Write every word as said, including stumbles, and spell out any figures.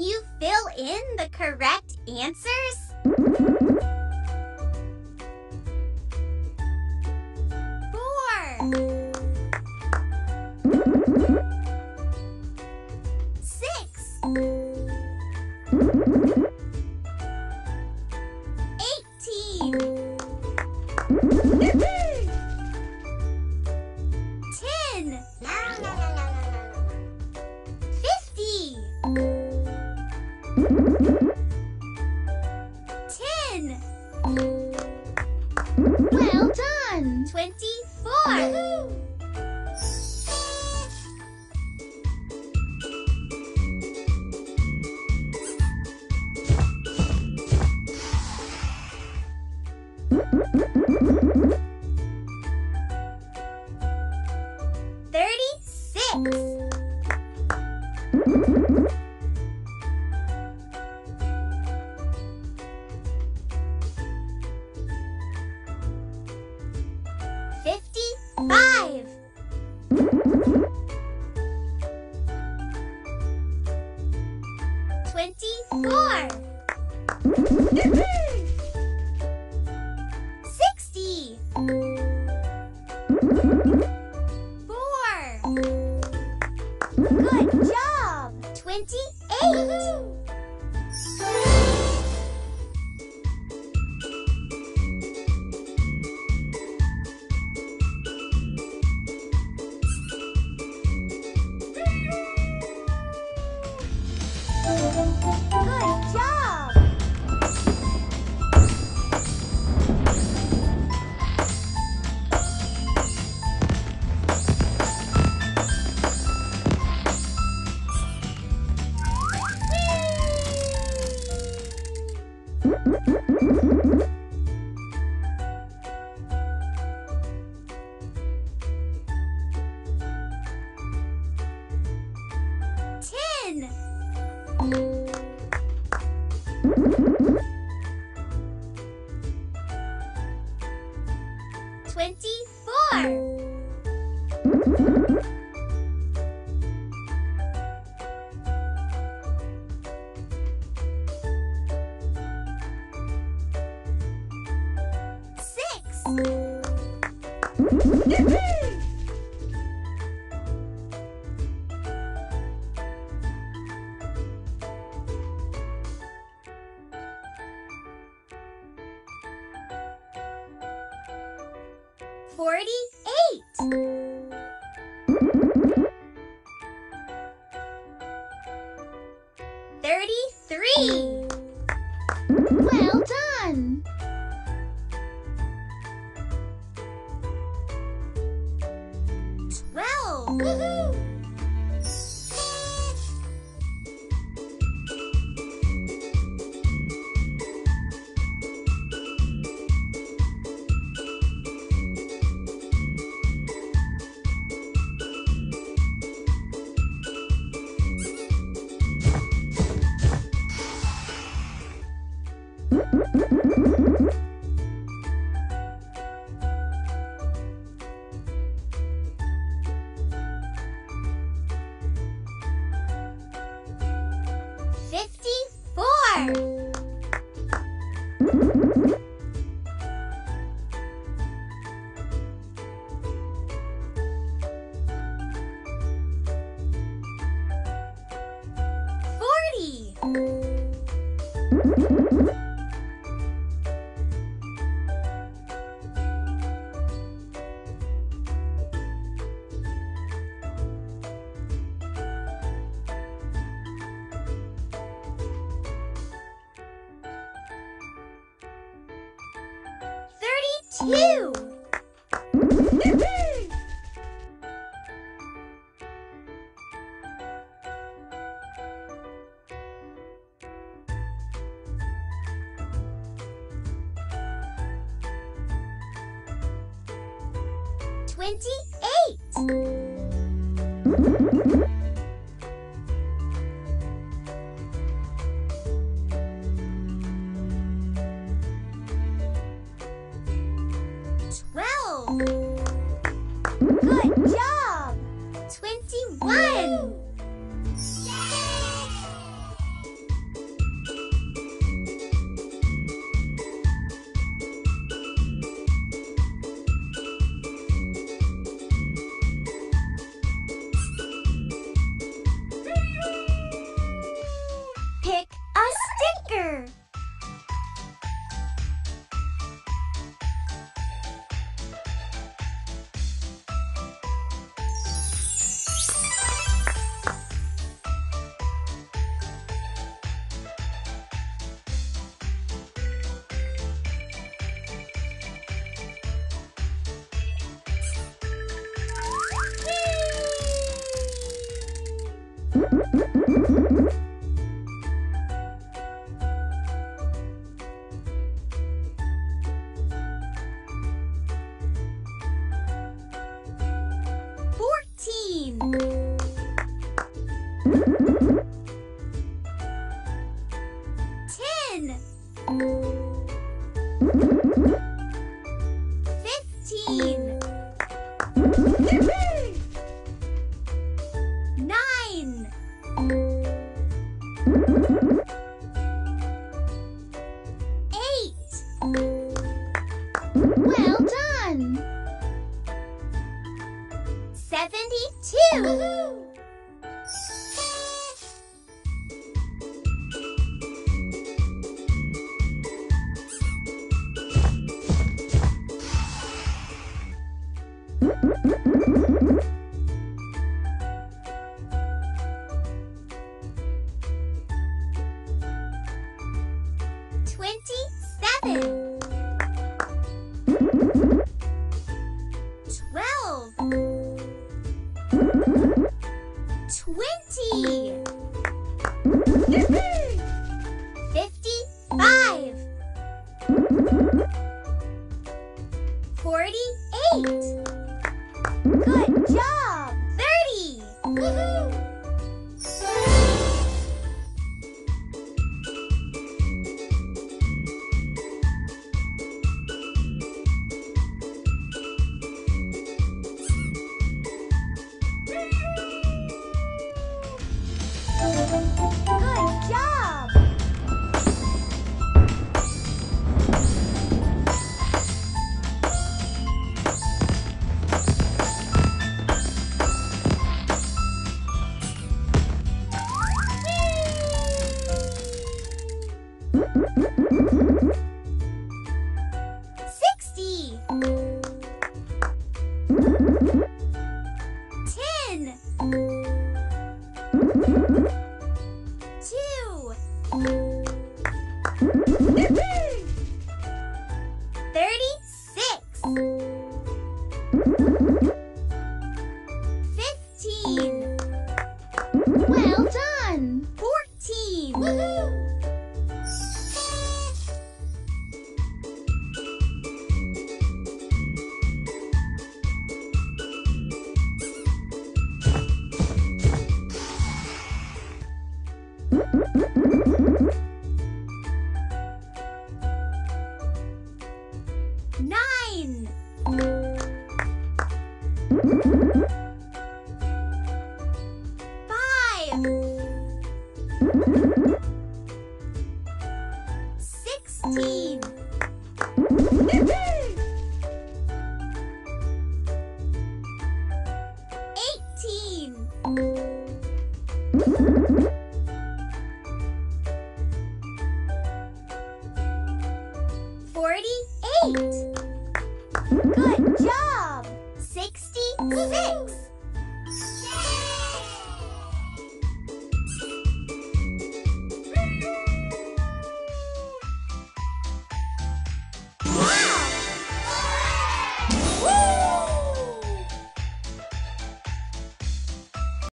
you fill in the correct answers? You! twenty-eight! Twenty-one! Yay! Ten, fifteen, nine, eight. Well done. Seventy-two. Twenty-seven, twelve, twenty, fifty-five, forty-eight. Good job. Thirty. Woohoo! Ten, two, thirty-six, fifteen. Well done. Fourteen. Woohoo! Nine, five, sixteen, eighteen. Forty-eight. Good job. Sixty-six.